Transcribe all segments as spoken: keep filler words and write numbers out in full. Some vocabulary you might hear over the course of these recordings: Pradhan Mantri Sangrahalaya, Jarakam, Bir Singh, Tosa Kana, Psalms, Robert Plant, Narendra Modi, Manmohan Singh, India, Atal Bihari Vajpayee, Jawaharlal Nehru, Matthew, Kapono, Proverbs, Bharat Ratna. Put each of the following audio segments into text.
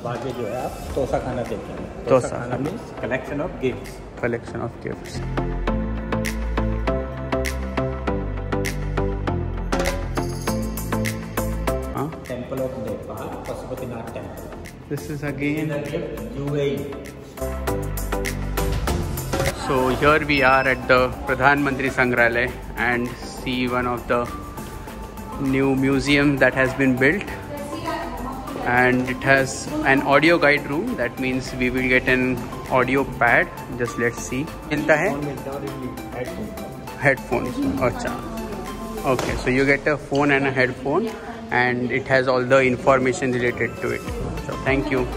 अब आगे जो है आप तोसा खाना देखेंगे। Toshakhana means collection of gifts. Collection of gifts. Temple of Nepal, Pashupatinath temple. This is again UAE. So here we are at the Pradhan Mantri Sangrahalaya and see one of the new museum that has been built, and it has an audio guide room. That means we will get an audio pad. Just let's see. Milta hai? Headphones. Achha. Okay, so you get a phone and a headphone, and it has all the information related to it. So thank you.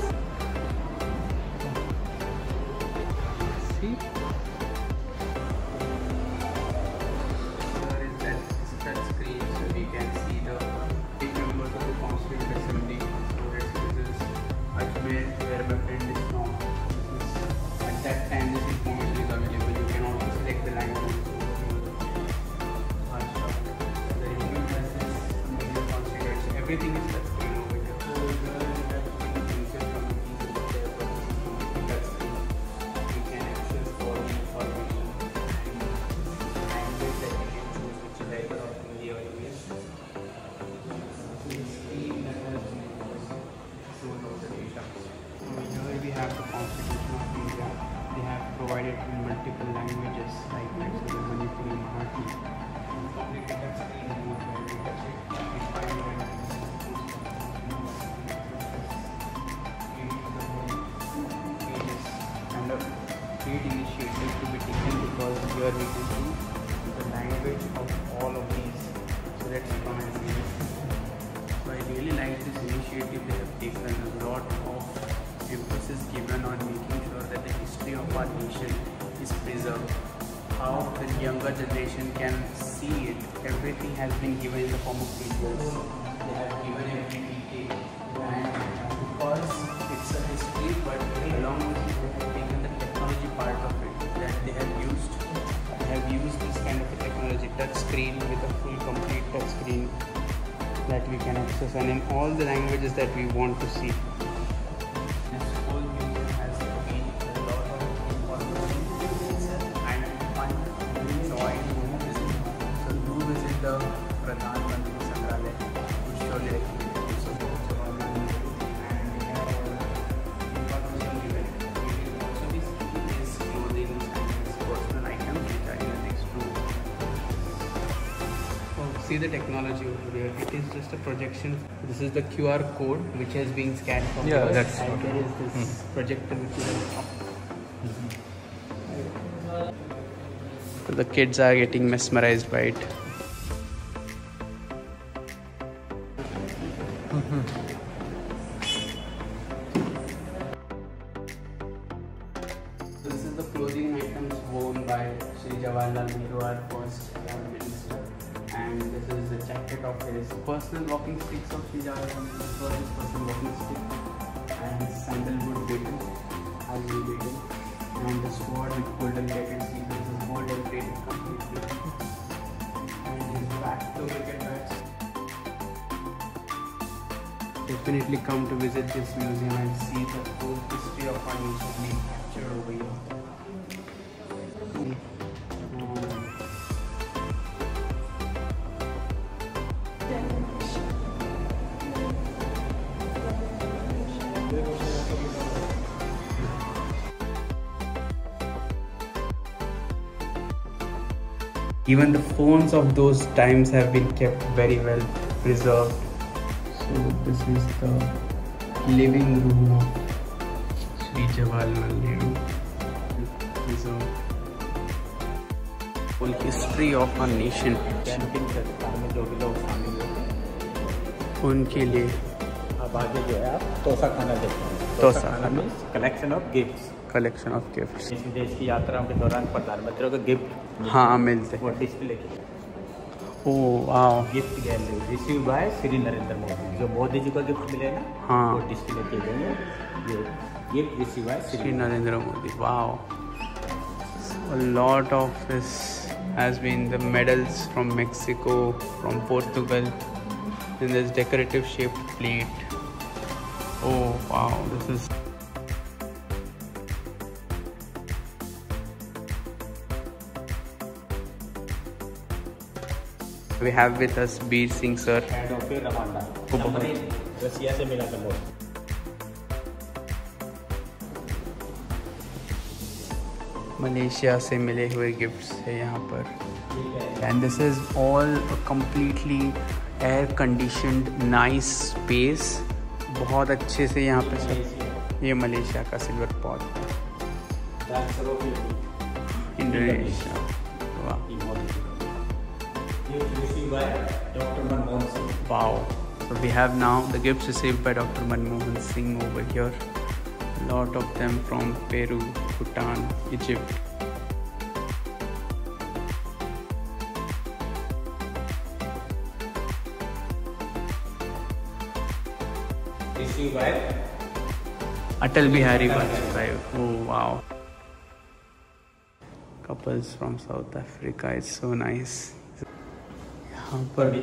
Everything is touch screen over here. So here you can access all the information and language that you can choose, which is either of Hindi or English. The screen that has shown all the data. So here we have the Constitution of India. They have provided in multiple languages like Texas, Manipuri, Marathi. Public data screen and more data. Initiative to be taken, because here we can see the language of all of these. So let's come and see this. So I really like this initiative they have taken. A lot of emphasis given on making sure that the history of our nation is preserved. How the younger generation can see it. Everything has been given in the form of videos. They have given every detail, and of course it's a history, but along with it they have taken the part of it that they have used. They have used this kind of a technology, touch screen with a full complete touch screen that we can access, and in all the languages that we want to see. This whole museum has been a lot of information and fun to enjoy. So do visit the Pradhan Mantri Sangrahalaya. You should surely recommend it. So go to our see the technology over there. It is just a projection. This is the Q R code which has been scanned from yeah, the that's and there is this hmm. projector which is up. Mm-hmm. So the kids are getting mesmerized by it. Mm-hmm. This is the clothing items worn by Shri Jawaharlal Nehru, our first Prime Minister. And this is the jacket of his personal walking sticks of Shri Jarakam. This was his personal walking stick, and his sandalwood beetle, ivy beetle, and the sword with golden plated seal. This is golden plated completely, and his back to cricket bats. Definitely come to visit this museum and see the whole history of our nation being captured over here. Even the phones of those times have been kept very well preserved. So this is the living room of Shri Jawaharlal Nehru. Preserved whole history of our nation. उनके लिए अब आगे जो है आप तोसा खाना देखेंगे। Toshakhana collection of gifts. Collection of gifts. देश की यात्राओं के दौरान प्रधानमंत्रियों का गिफ्ट हाँ मिलते हैं। वो डिस्प्ले की oh wow gift gallery receive by Shri Narendra Modi. जो मोदी जी का गिफ्ट मिले ना हाँ वो डिस्प्ले की गई है। ये gift receive by Shri Narendra Modi. Wow a lot of this has been the medals from Mexico, from Portugal, in this decorative shaped plate. Oh wow, this is... We have with us Bir Singh sir. And Doctor Ramanda. Company Russia se mila tha wo. Malaysia se mile hue gifts hai yahan par. And this is all a completely air conditioned nice space. Bahut acche se yahan pe sab. Ye Malaysia ka silver pot. Indonesia. Wow. Received by Doctor Manmohan Singh. Wow. So we have now the gifts received by Doctor Manmohan Singh over here. Lot of them from Peru, Bhutan, Egypt. Received by Atal Bihari Vajpayee. Oh wow. Couples from South Africa. It's so nice. पर ये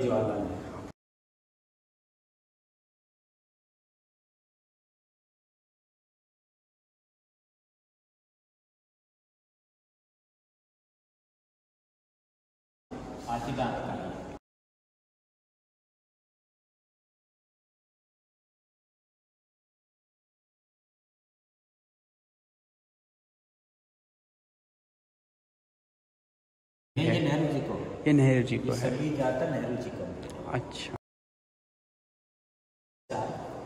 नेहरू जी को है, सभी जाता नेहरू जी को। अच्छा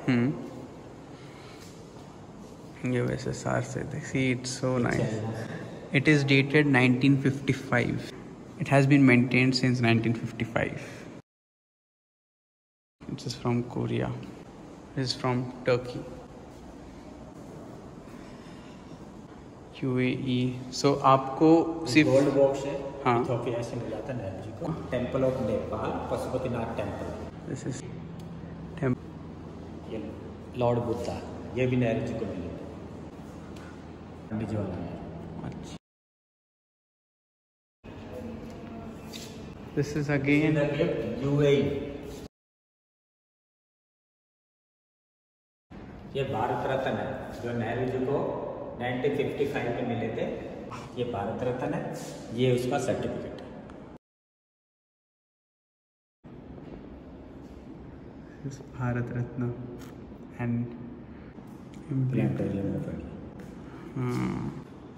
हम्म ये वैसे सार से देख see it's so nice it is dated nineteen fifty-five it has been maintained since nineteen fifty-five it's is from Korea is from Turkey U A E. So आपको सिर्फ गोल्ड बॉक्स है हाँ इथोपिया से मिला था नेहरू जी को temple of Nepal Pashupatinath temple this is temple lord Buddha ये भी नेहरू जी को मिले पंडित जवाहरलाल। अच्छा this is again U A E ये भारत रत्न है जो नेहरू जी को nineteen fifty-five में मिले थे। ये भारत रत्न है, ये उसका सर्टिफिकेट है। इस भारत रत्न एंड इम्प्लांटेरियम में पड़ी।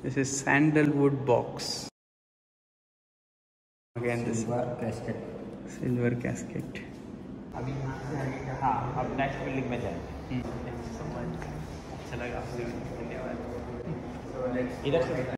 This is sandalwood box. Again this silver casket. Silver casket. अभी यहाँ से आगे हाँ, अब नेक्स्ट बिल्डिंग में जाएंगे। अच्छा लगा। धन्यवाद। इधर